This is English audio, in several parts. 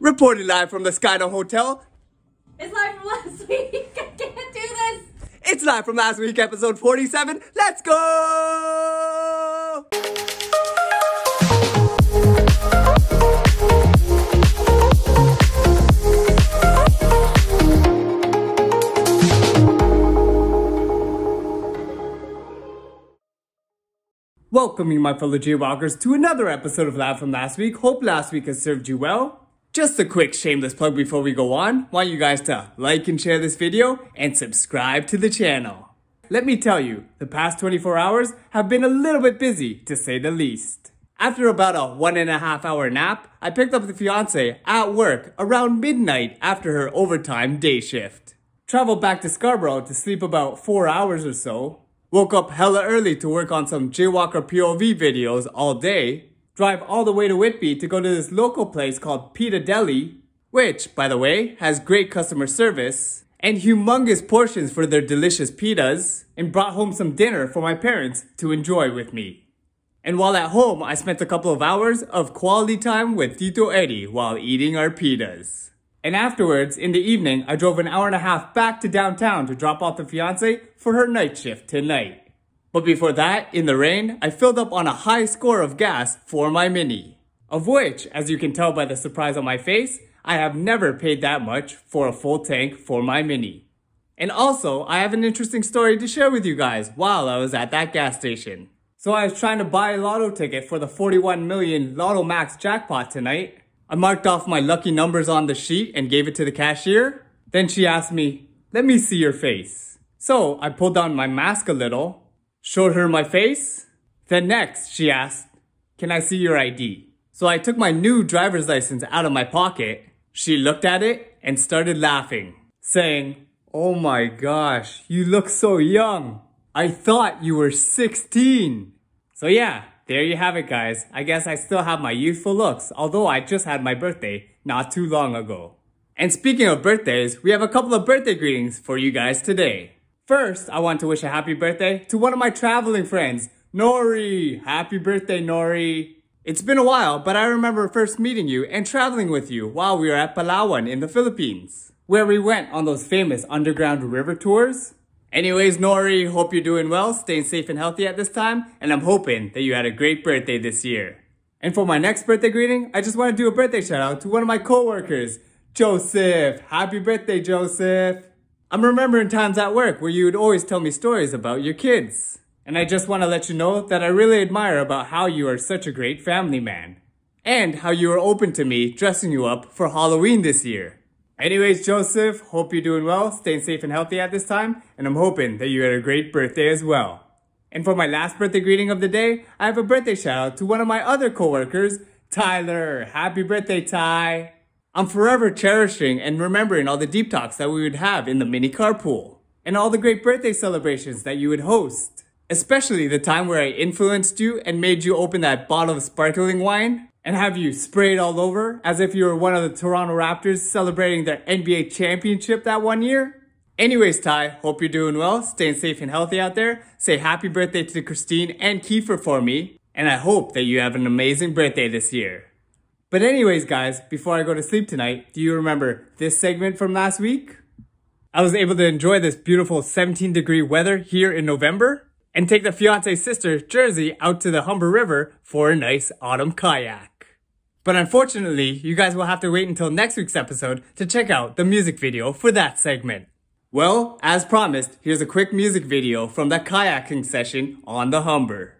reporting live from the Skydome Hotel. It's live from last week. I can't do this. It's live from last week, episode 47. Let's go! Welcome you, my fellow Jaywalkers, to another episode of Live From Last Week. Hope last week has served you well. Just a quick shameless plug before we go on. Want you guys to like and share this video and subscribe to the channel. Let me tell you, the past 24 hours have been a little bit busy, to say the least. After about a 1.5 hour nap, I picked up the fiancé at work around midnight after her overtime day shift. Traveled back to Scarborough to sleep about 4 hours or so. Woke up hella early to work on some Jaywalker POV videos all day. Drive all the way to Whitby to go to this local place called Pita Deli, which, by the way, has great customer service and humongous portions for their delicious pitas, and brought home some dinner for my parents to enjoy with me. And while at home, I spent a couple of hours of quality time with Tito Eddie while eating our pitas. And afterwards, in the evening, I drove 1.5 hours back to downtown to drop off the fiancé for her night shift tonight. But before that, in the rain, I filled up on a high score of gas for my MINI. Of which, as you can tell by the surprise on my face, I have never paid that much for a full tank for my MINI. And also, I have an interesting story to share with you guys while I was at that gas station. So I was trying to buy a lotto ticket for the 41 million Lotto Max jackpot tonight. I marked off my lucky numbers on the sheet and gave it to the cashier. Then she asked me, "Let me see your face." So I pulled down my mask a little, showed her my face. Then next she asked, "Can I see your ID?" So I took my new driver's license out of my pocket. She looked at it and started laughing, saying, "Oh my gosh, you look so young. I thought you were 16. So yeah. There you have it, guys. I guess I still have my youthful looks, although I just had my birthday not too long ago. And speaking of birthdays, we have a couple of birthday greetings for you guys today. First, I want to wish a happy birthday to one of my traveling friends, Nori. Happy birthday, Nori. It's been a while, but I remember first meeting you and traveling with you while we were at Palawan in the Philippines, where we went on those famous underground river tours. Anyways, Nori, hope you're doing well, staying safe and healthy at this time, and I'm hoping that you had a great birthday this year. And for my next birthday greeting, I just want to do a birthday shout out to one of my co-workers, Joseph. Happy birthday, Joseph. I'm remembering times at work where you would always tell me stories about your kids. And I just want to let you know that I really admire about how you are such a great family man. And how you were open to me dressing you up for Halloween this year. Anyways, Joseph, hope you're doing well, staying safe and healthy at this time, and I'm hoping that you had a great birthday as well. And for my last birthday greeting of the day, I have a birthday shout out to one of my other co-workers, Tyler. Happy birthday, Ty. I'm forever cherishing and remembering all the deep talks that we would have in the mini carpool, and all the great birthday celebrations that you would host. Especially the time where I influenced you and made you open that bottle of sparkling wine, and have you sprayed all over as if you were one of the Toronto Raptors celebrating their NBA championship that one year? Anyways, Ty, hope you're doing well, staying safe and healthy out there. Say happy birthday to Christine and Kiefer for me, and I hope that you have an amazing birthday this year. But anyways, guys, before I go to sleep tonight, do you remember this segment from last week? I was able to enjoy this beautiful 17-degree weather here in November, and take the fiance's sister, Jersey, out to the Humber River for a nice autumn kayak. But unfortunately, you guys will have to wait until next week's episode to check out the music video for that segment. Well, as promised, here's a quick music video from the kayaking session on the Humber.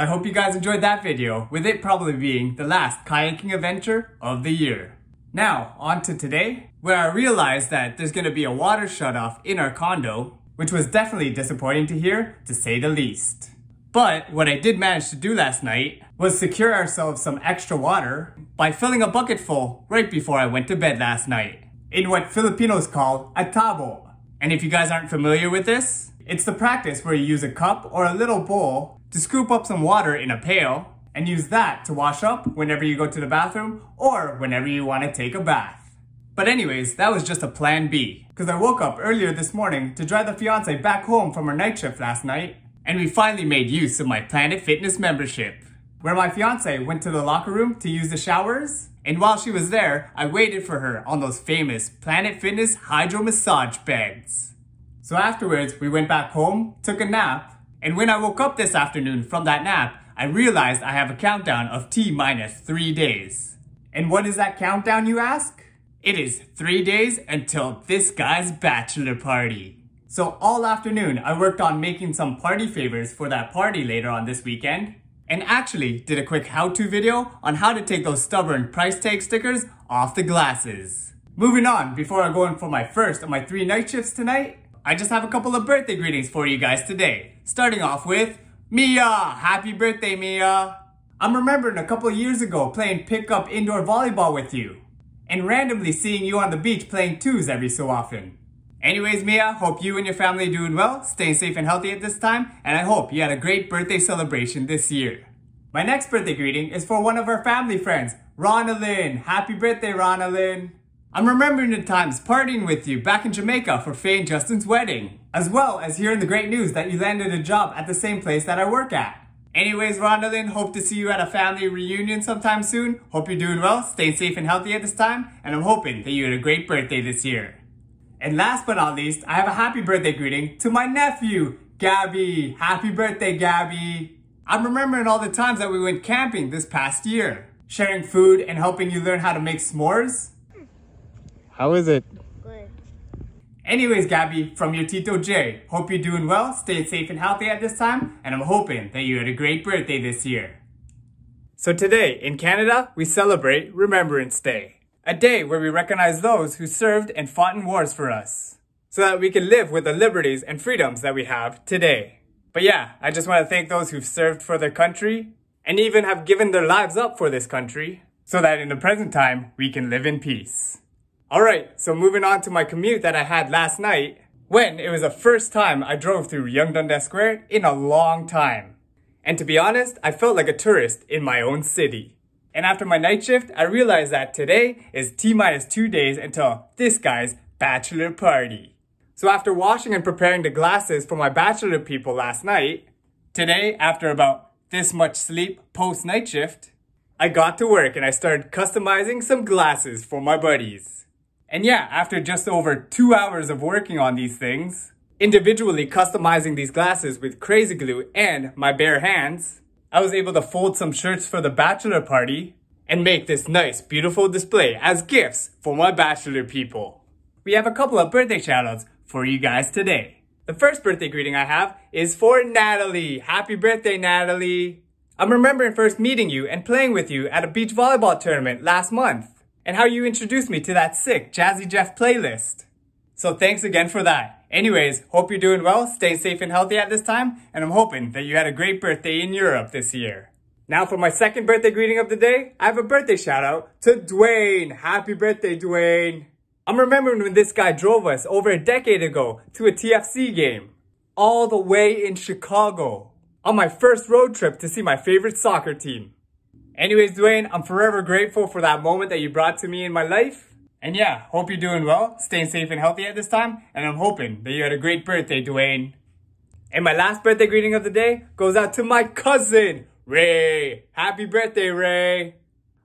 I hope you guys enjoyed that video, with it probably being the last kayaking adventure of the year. Now, on to today, where I realized that there's going to be a water shutoff in our condo, which was definitely disappointing to hear, to say the least. But what I did manage to do last night was secure ourselves some extra water by filling a bucket full right before I went to bed last night, in what Filipinos call a tabo. And if you guys aren't familiar with this, it's the practice where you use a cup or a little bowl to scoop up some water in a pail and use that to wash up whenever you go to the bathroom or whenever you want to take a bath. But anyways, that was just a plan B, because I woke up earlier this morning to drive the fiance back home from her night shift last night, and we finally made use of my Planet Fitness membership, where my fiance went to the locker room to use the showers, and while she was there, I waited for her on those famous Planet Fitness Hydro Massage beds. So afterwards, we went back home, took a nap, and when I woke up this afternoon from that nap, I realized I have a countdown of T-3 days. And what is that countdown, you ask? It is 3 days until this guy's bachelor party. So all afternoon, I worked on making some party favors for that party later on this weekend, and actually did a quick how-to video on how to take those stubborn price tag stickers off the glasses. Moving on, before I go in for my first of my 3 night shifts tonight, I just have a couple of birthday greetings for you guys today. Starting off with Mia! Happy birthday, Mia! I'm remembering a couple years ago playing pickup indoor volleyball with you, and randomly seeing you on the beach playing twos every so often. Anyways, Mia, hope you and your family are doing well, staying safe and healthy at this time, and I hope you had a great birthday celebration this year. My next birthday greeting is for one of our family friends, Ronalyn. Happy birthday, Ronalyn! I'm remembering the times partying with you back in Jamaica for Faye and Justin's wedding, as well as hearing the great news that you landed a job at the same place that I work at. Anyways, Rondalyn, hope to see you at a family reunion sometime soon. Hope you're doing well, staying safe and healthy at this time, and I'm hoping that you had a great birthday this year. And last but not least, I have a happy birthday greeting to my nephew, Gabby. Happy birthday, Gabby! I'm remembering all the times that we went camping this past year, sharing food and helping you learn how to make s'mores. How is it? Good. Anyways, Gabby, from your Tito Jay, hope you're doing well, staying safe and healthy at this time, and I'm hoping that you had a great birthday this year. So today, in Canada, we celebrate Remembrance Day, a day where we recognize those who served and fought in wars for us, so that we can live with the liberties and freedoms that we have today. But yeah, I just want to thank those who've served for their country, and even have given their lives up for this country, so that in the present time, we can live in peace. Alright, so moving on to my commute that I had last night, when it was the first time I drove through Yonge Dundas Square in a long time. And to be honest, I felt like a tourist in my own city. And after my night shift, I realized that today is T-2 days until this guy's bachelor party. So after washing and preparing the glasses for my bachelor people last night, today, after about this much sleep post-night shift, I got to work and I started customizing some glasses for my buddies. And yeah, after just over 2 hours of working on these things, individually customizing these glasses with crazy glue and my bare hands, I was able to fold some shirts for the bachelor party and make this nice, beautiful display as gifts for my bachelor people. We have a couple of birthday shoutouts for you guys today. The first birthday greeting I have is for Natalie. Happy birthday, Natalie. I'm remembering first meeting you and playing with you at a beach volleyball tournament last month, and how you introduced me to that sick Jazzy Jeff playlist. So thanks again for that. Anyways, hope you're doing well, staying safe and healthy at this time, and I'm hoping that you had a great birthday in Europe this year. Now for my second birthday greeting of the day, I have a birthday shout out to Dwayne. Happy birthday, Dwayne. I'm remembering when this guy drove us over a decade ago to a TFC game, all the way in Chicago, on my first road trip to see my favorite soccer team. Anyways, Dwayne, I'm forever grateful for that moment that you brought to me in my life. And yeah, hope you're doing well, staying safe and healthy at this time, and I'm hoping that you had a great birthday, Dwayne. And my last birthday greeting of the day goes out to my cousin, Ray. Happy birthday, Ray.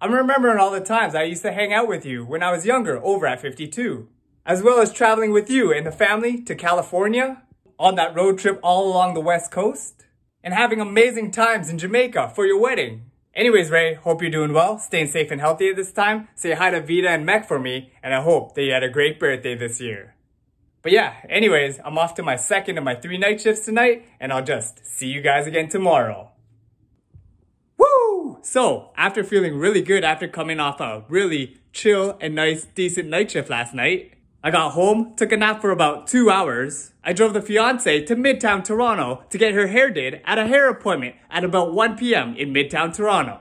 I'm remembering all the times I used to hang out with you when I was younger over at 52, as well as traveling with you and the family to California, on that road trip all along the West Coast, and having amazing times in Jamaica for your wedding. Anyways, Ray, hope you're doing well, staying safe and healthy at this time. Say hi to Vita and Mech for me, and I hope that you had a great birthday this year. But yeah, anyways, I'm off to my second of my 3 night shifts tonight, and I'll just see you guys again tomorrow. So after feeling really good after coming off a really chill and nice, decent night shift last night, I got home, took a nap for about 2 hours. I drove the fiancé to Midtown Toronto to get her hair did at a hair appointment at about 1 p.m. in Midtown Toronto.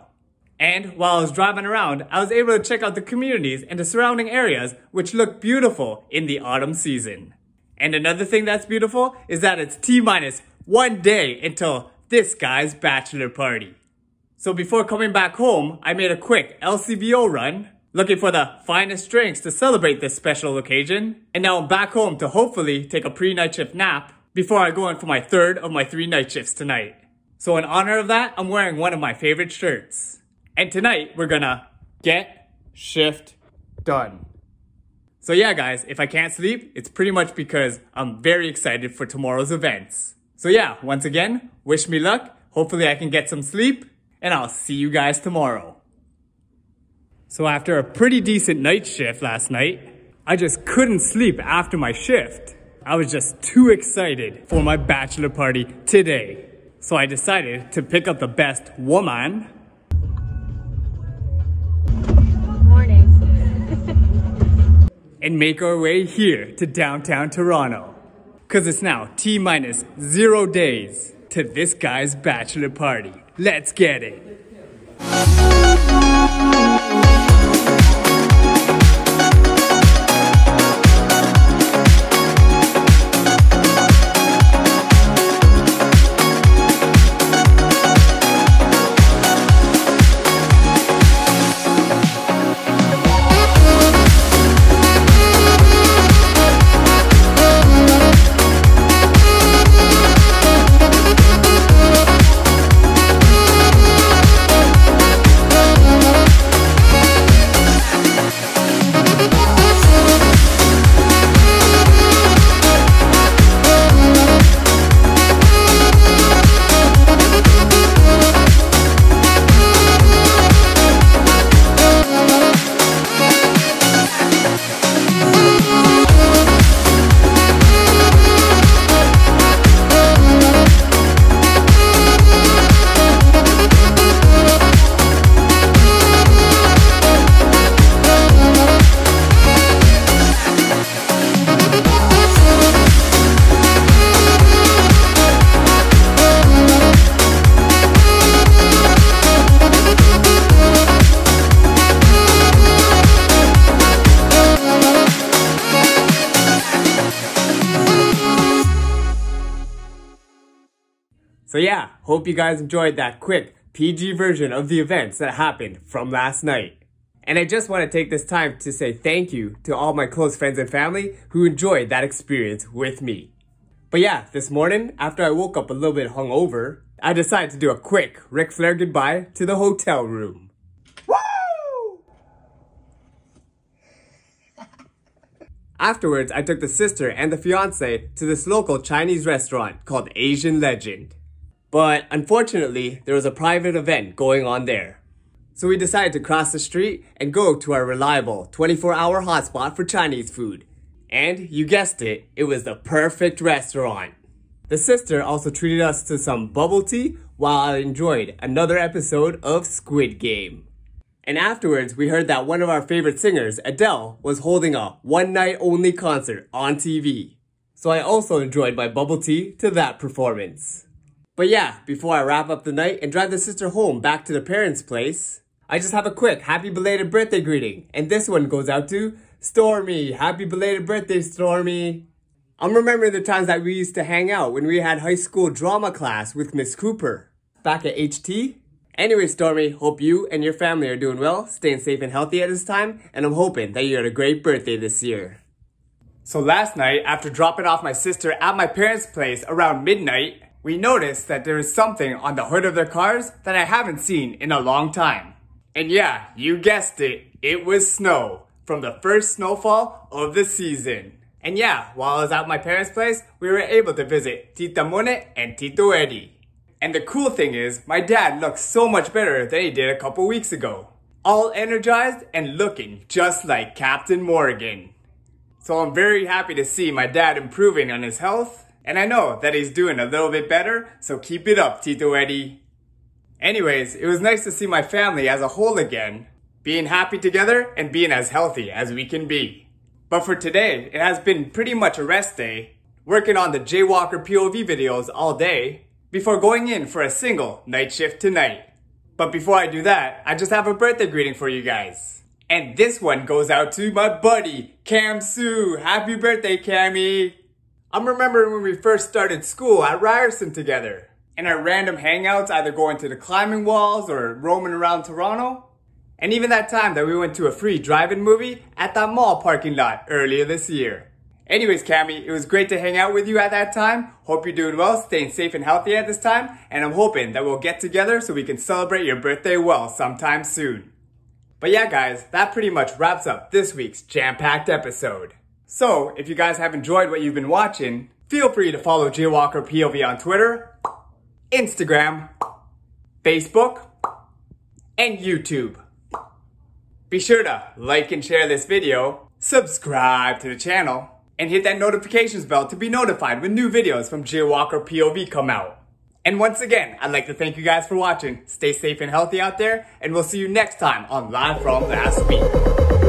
And while I was driving around, I was able to check out the communities and the surrounding areas, which look beautiful in the autumn season. And another thing that's beautiful is that it's T-minus 1 day until this guy's bachelor party. So before coming back home, I made a quick LCBO run, looking for the finest drinks to celebrate this special occasion. And now I'm back home to hopefully take a pre-night shift nap before I go in for my third of my 3 night shifts tonight. So in honor of that, I'm wearing one of my favorite shirts. And tonight, we're gonna get shift done. So yeah, guys, if I can't sleep, it's pretty much because I'm very excited for tomorrow's events. So yeah, once again, wish me luck. Hopefully I can get some sleep, and I'll see you guys tomorrow. So after a pretty decent night shift last night, I just couldn't sleep after my shift. I was just too excited for my bachelor party today. So I decided to pick up the best woman. And make our way here to downtown Toronto. Cause it's now T-minus 0 days to this guy's bachelor party. Let's get it. So yeah, hope you guys enjoyed that quick PG version of the events that happened from last night. And I just want to take this time to say thank you to all my close friends and family who enjoyed that experience with me. But yeah, this morning, after I woke up a little bit hungover, I decided to do a quick Ric Flair goodbye to the hotel room. Woo! Afterwards, I took the sister and the fiancé to this local Chinese restaurant called Asian Legend. But unfortunately, there was a private event going on there. So we decided to cross the street and go to our reliable 24-hour hotspot for Chinese food. And you guessed it, it was the perfect restaurant. The sister also treated us to some bubble tea while I enjoyed another episode of Squid Game. And afterwards, we heard that one of our favorite singers, Adele, was holding a one-night-only concert on TV. So I also enjoyed my bubble tea to that performance. But yeah, before I wrap up the night and drive the sister home back to the parents' place, I just have a quick happy belated birthday greeting. And this one goes out to Stormy. Happy belated birthday, Stormy. I'm remembering the times that we used to hang out when we had high school drama class with Miss Cooper back at HT. Anyway, Stormy, hope you and your family are doing well, staying safe and healthy at this time, and I'm hoping that you had a great birthday this year. So last night, after dropping off my sister at my parents' place around midnight, we noticed that there is something on the hood of their cars that I haven't seen in a long time. And yeah, you guessed it, it was snow from the first snowfall of the season. And yeah, while I was at my parents' place, we were able to visit Tita Mone and Tito Eddie. And the cool thing is, my dad looks so much better than he did a couple weeks ago. All energized and looking just like Captain Morgan. So I'm very happy to see my dad improving on his health. And I know that he's doing a little bit better, so keep it up, Tito Eddie. Anyways, it was nice to see my family as a whole again, being happy together and being as healthy as we can be. But for today, it has been pretty much a rest day, working on the Jaywalker POV videos all day, before going in for a single night shift tonight. But before I do that, I just have a birthday greeting for you guys. And this one goes out to my buddy, Cam Sue. Happy birthday, Cammy. I'm remembering when we first started school at Ryerson together, and our random hangouts, either going to the climbing walls or roaming around Toronto. And even that time that we went to a free drive-in movie at that mall parking lot earlier this year. Anyways, Cammy, it was great to hang out with you at that time. Hope you're doing well, staying safe and healthy at this time, and I'm hoping that we'll get together so we can celebrate your birthday well sometime soon. But yeah, guys, that pretty much wraps up this week's jam-packed episode. So, if you guys have enjoyed what you've been watching, feel free to follow Jaywalker POV on Twitter, Instagram, Facebook, and YouTube. Be sure to like and share this video, subscribe to the channel, and hit that notifications bell to be notified when new videos from Jaywalker POV come out. And once again, I'd like to thank you guys for watching. Stay safe and healthy out there, and we'll see you next time on Live From Last Week.